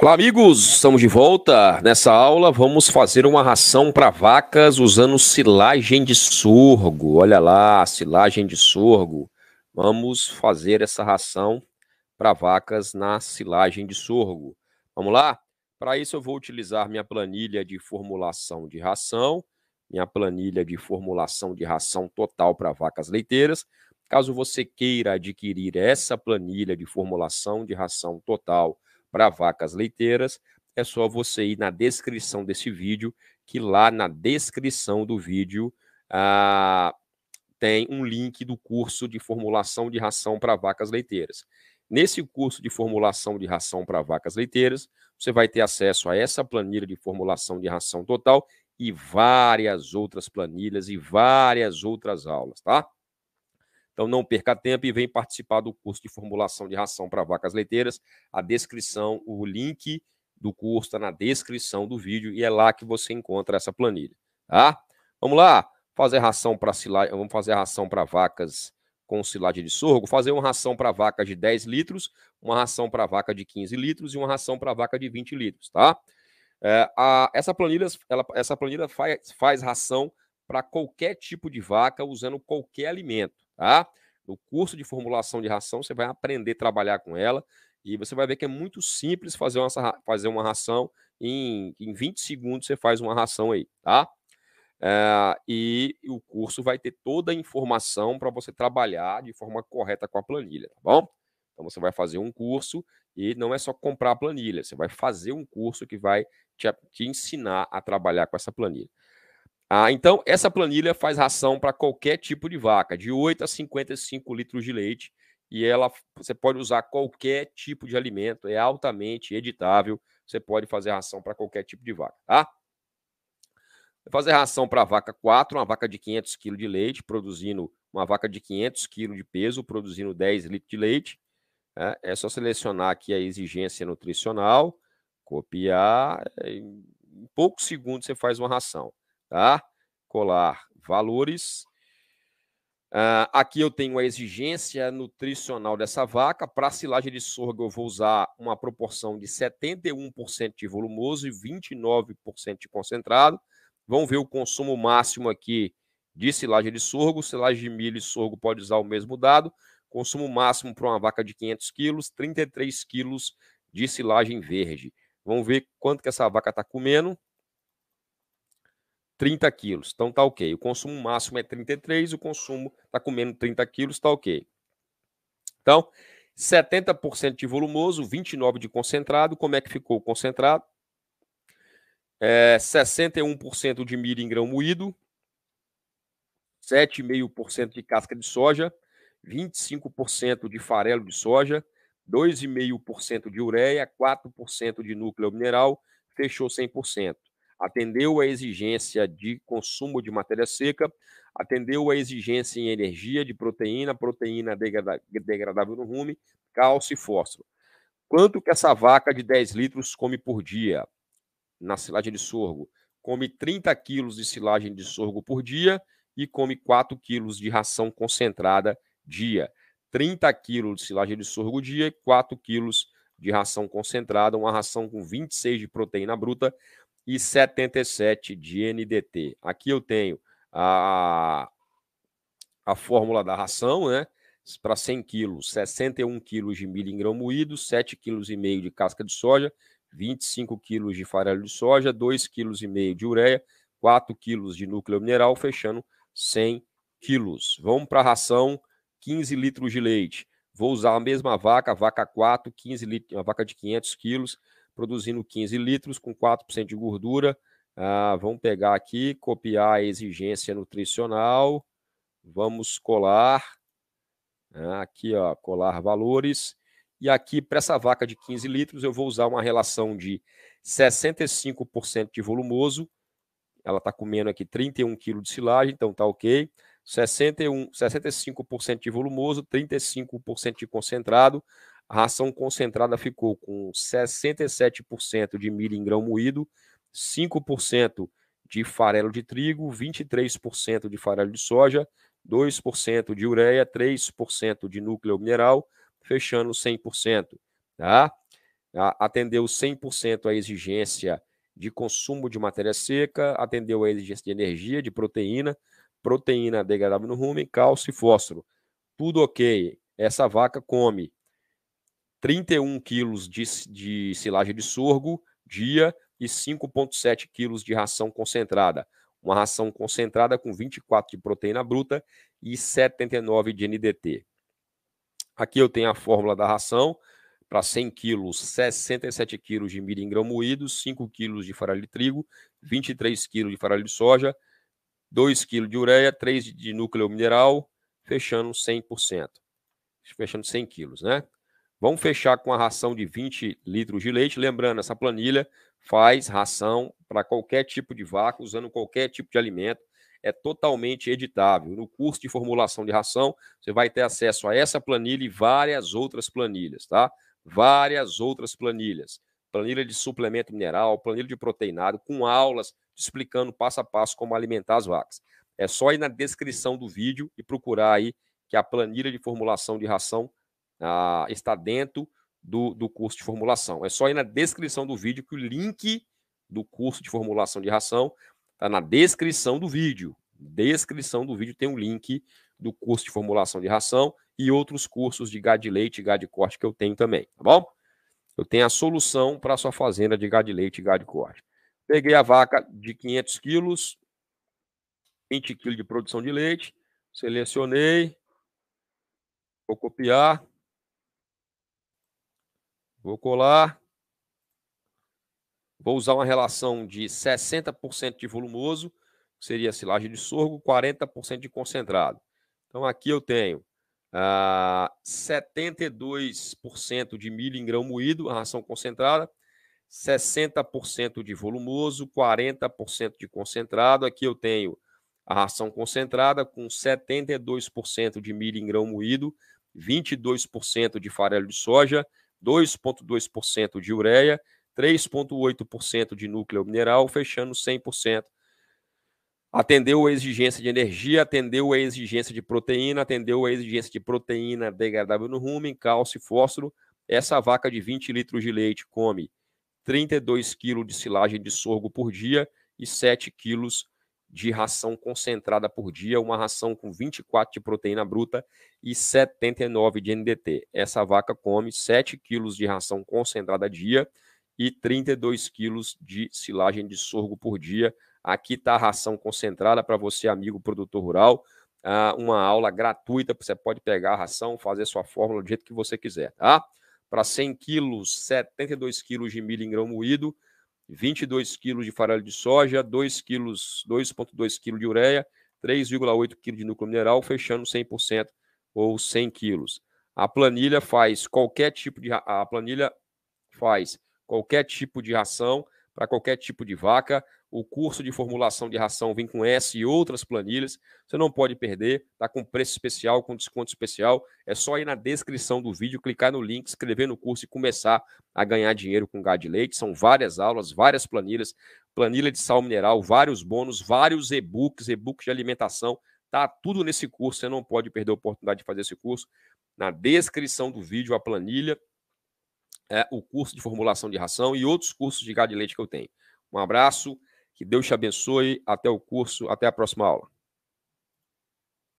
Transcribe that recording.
Olá amigos, estamos de volta. Nessa aula vamos fazer uma ração para vacas usando silagem de sorgo. Olha lá, silagem de sorgo. Vamos fazer essa ração para vacas na silagem de sorgo. Vamos lá? Para isso eu vou utilizar minha planilha de formulação de ração. Minha planilha de formulação de ração total para vacas leiteiras. Caso você queira adquirir essa planilha de formulação de ração total para vacas leiteiras, é só você ir na descrição desse vídeo, que lá na descrição do vídeo tem um link do curso de formulação de ração para vacas leiteiras. Nesse curso de formulação de ração para vacas leiteiras, você vai ter acesso a essa planilha de formulação de ração total e várias outras planilhas e várias outras aulas, tá? Então, não perca tempo e vem participar do curso de formulação de ração para vacas leiteiras. A descrição, o link do curso está na descrição do vídeo e é lá que você encontra essa planilha, tá? Vamos lá, fazer ração para silagem, vamos fazer ração para vacas com silagem de sorgo, fazer uma ração para vaca de 10 litros, uma ração para vaca de 15 litros e uma ração para vaca de 20 litros, tá? Essa planilha faz ração para qualquer tipo de vaca usando qualquer alimento. Tá? No curso de formulação de ração, você vai aprender a trabalhar com ela e você vai ver que é muito simples fazer uma ração. Em 20 segundos você faz uma ração aí, tá? E o curso vai ter toda a informação para você trabalhar de forma correta com a planilha, tá bom? Então você vai fazer um curso e não é só comprar a planilha, você vai fazer um curso que vai te ensinar a trabalhar com essa planilha. Então, essa planilha faz ração para qualquer tipo de vaca, de 8 a 55 litros de leite, e você pode usar qualquer tipo de alimento, é altamente editável, você pode fazer ração para qualquer tipo de vaca, tá? Fazer ração para a vaca 4, uma vaca de 500 kg de leite, produzindo uma vaca de 500 kg de peso, produzindo 10 litros de leite, né? É só selecionar aqui a exigência nutricional, copiar, em poucos segundos você faz uma ração. Tá? Colar valores. Aqui eu tenho a exigência nutricional dessa vaca. Para silagem de sorgo eu vou usar uma proporção de 71% de volumoso e 29% de concentrado. Vamos ver o consumo máximo aqui de silagem de sorgo. Silagem de milho e sorgo pode usar o mesmo dado. Consumo máximo para uma vaca de 500 quilos, 33 quilos de silagem verde. Vamos ver quanto que essa vaca está comendo. 30 quilos, então tá ok. O consumo máximo é 33, o consumo tá comendo 30 quilos, tá ok. Então, 70% de volumoso, 29% de concentrado. Como é que ficou o concentrado? 61% de milho em grão moído, 7,5% de casca de soja, 25% de farelo de soja, 2,5% de ureia, 4% de núcleo mineral, fechou 100%. Atendeu a exigência de consumo de matéria seca, atendeu a exigência em energia de proteína, proteína degradável no rumen, cálcio e fósforo. Quanto que essa vaca de 10 litros come por dia na silagem de sorgo? Come 30 quilos de silagem de sorgo por dia e come 4 quilos de ração concentrada dia. 30 quilos de silagem de sorgo dia e 4 quilos de ração concentrada, uma ração com 26 de proteína bruta, e 77 de NDT. Aqui eu tenho a fórmula da ração, né? Para 100 quilos, 61 quilos de milho em grão moído, 7,5 kg de casca de soja, 25 kg de farelo de soja, 2,5 kg de ureia, 4 kg de núcleo mineral, fechando 100 quilos. Vamos para a ração, 15 litros de leite. Vou usar a mesma vaca, vaca 4, 15 litros, uma vaca de 500 quilos, produzindo 15 litros com 4% de gordura. Vamos pegar aqui, copiar a exigência nutricional. Vamos colar. Aqui, ó, colar valores. E aqui, para essa vaca de 15 litros, eu vou usar uma relação de 65% de volumoso. Ela está comendo aqui 31 kg de silagem, então tá ok. 65% de volumoso, 35% de concentrado. A ração concentrada ficou com 67% de milho em grão moído, 5% de farelo de trigo, 23% de farelo de soja, 2% de ureia, 3% de núcleo mineral, fechando 100%. Tá? atendeu 100% a exigência de consumo de matéria seca, atendeu a exigência de energia, de proteína degradável no rumen, cálcio e fósforo. Tudo ok. Essa vaca come 31 quilos de silagem de sorgo dia e 5,7 quilos de ração concentrada. Uma ração concentrada com 24 de proteína bruta e 79 de NDT. Aqui eu tenho a fórmula da ração. Para 100 quilos, 67 quilos de milho em grão moído, 5 quilos de farelo de trigo, 23 quilos de farelo de soja, 2 quilos de ureia, 3 de núcleo mineral, fechando 100%. Fechando 100 quilos, né? Vamos fechar com a ração de 20 litros de leite. Lembrando, essa planilha faz ração para qualquer tipo de vaca, usando qualquer tipo de alimento. É totalmente editável. No curso de formulação de ração, você vai ter acesso a essa planilha e várias outras planilhas, tá? Várias outras planilhas. Planilha de suplemento mineral, planilha de proteinado, com aulas explicando passo a passo como alimentar as vacas. É só ir na descrição do vídeo e procurar aí que a planilha de formulação de ração está dentro do curso de formulação. É só ir na descrição do vídeo que o link do curso de formulação de ração está na descrição do vídeo. Descrição do vídeo tem um link do curso de formulação de ração e outros cursos de gado de leite e gado de corte que eu tenho também, tá bom? Eu tenho a solução para a sua fazenda de gado de leite e gado de corte. Peguei a vaca de 500 quilos, 20 quilos de produção de leite, selecionei, vou copiar, vou colar, vou usar uma relação de 60% de volumoso, que seria silagem de sorgo, 40% de concentrado. Então aqui eu tenho 72% de milho em grão moído, a ração concentrada, 60% de volumoso, 40% de concentrado. Aqui eu tenho a ração concentrada com 72% de milho em grão moído, 22% de farelo de soja, 2,2% de ureia, 3,8% de núcleo mineral, fechando 100%. Atendeu a exigência de energia, atendeu a exigência de proteína, atendeu a exigência de proteína degradável no rumen, cálcio e fósforo. Essa vaca de 20 litros de leite come 32 quilos de silagem de sorgo por dia e 7 quilos de ração concentrada por dia, uma ração com 24 de proteína bruta e 79 de NDT. Essa vaca come 7 quilos de ração concentrada a dia e 32 quilos de silagem de sorgo por dia. Aqui está a ração concentrada para você, amigo produtor rural. Uma aula gratuita, você pode pegar a ração, fazer sua fórmula do jeito que você quiser, tá? Para 100 quilos, 72 quilos de milho em grão moído, 22 quilos de farelo de soja, 2,2 quilos de ureia, 3,8 quilos de núcleo mineral, fechando 100% ou 100 quilos. A planilha faz qualquer tipo de ração para qualquer tipo de vaca. O curso de formulação de ração vem com essa e outras planilhas. Você não pode perder, está com preço especial, com desconto especial. É só ir na descrição do vídeo, clicar no link, inscrever no curso e começar a ganhar dinheiro com gado de leite. São várias aulas, várias planilhas, planilha de sal mineral, vários bônus, vários e-books, e-books de alimentação. Tá tudo nesse curso, você não pode perder a oportunidade de fazer esse curso. Na descrição do vídeo, a planilha, o curso de formulação de ração e outros cursos de gado de leite que eu tenho. Um abraço. Que Deus te abençoe. Até o curso, até a próxima aula.